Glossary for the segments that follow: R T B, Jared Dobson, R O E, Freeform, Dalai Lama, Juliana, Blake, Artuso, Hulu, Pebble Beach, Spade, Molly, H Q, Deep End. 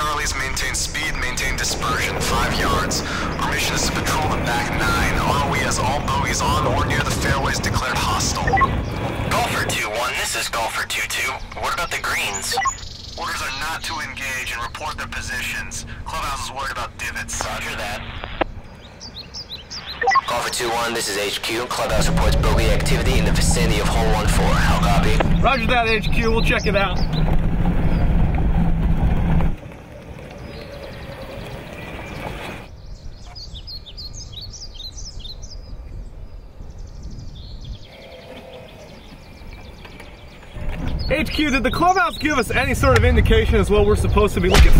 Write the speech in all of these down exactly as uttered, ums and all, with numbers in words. Charlies, maintain speed, maintain dispersion, five yards. Our mission is to patrol the back nine. R O E has all bogeys on or near the fairways declared hostile. Golfer two one, this is Golfer two two. What about the greens? Orders are not to engage and report their positions. Clubhouse is worried about divots. Roger that. Golfer two one, this is H Q. Clubhouse reports bogey activity in the vicinity of hole one four. How copy? Roger that, H Q. We'll check it out. H Q, did the clubhouse give us any sort of indication as well we're supposed to be looking for?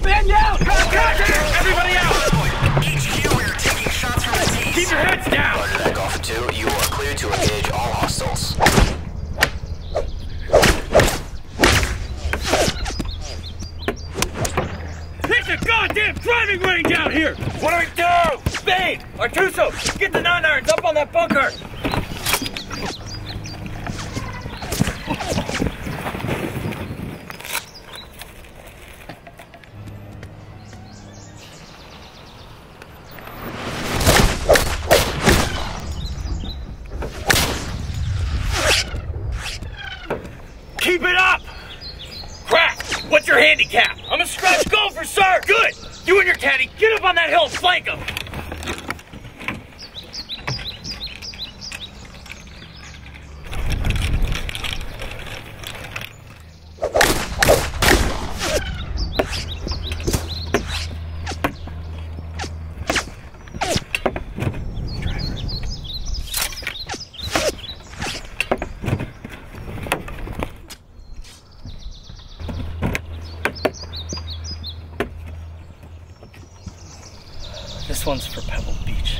Stand down! Everybody out! H Q, we're taking shots from the tees. Keep your heads down! Roger that, Golfer two. You are clear to engage all hostiles. There's a goddamn driving range out here! What do we do? Spade! Artuso! Get the nine-irons up on that bunker! Keep it up! Crack! What's your handicap? I'm a scratch golfer, sir! Good! You and your caddy, get up on that hill and flank him! This one's for Pebble Beach.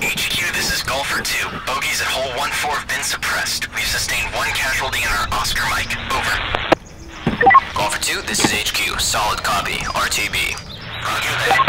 H Q, this is Golfer two. Bogeys at hole one four have been suppressed. We've sustained one casualty in our Oscar Mike. Over. Golfer two, this is H Q. Solid copy. R T B. Roger that.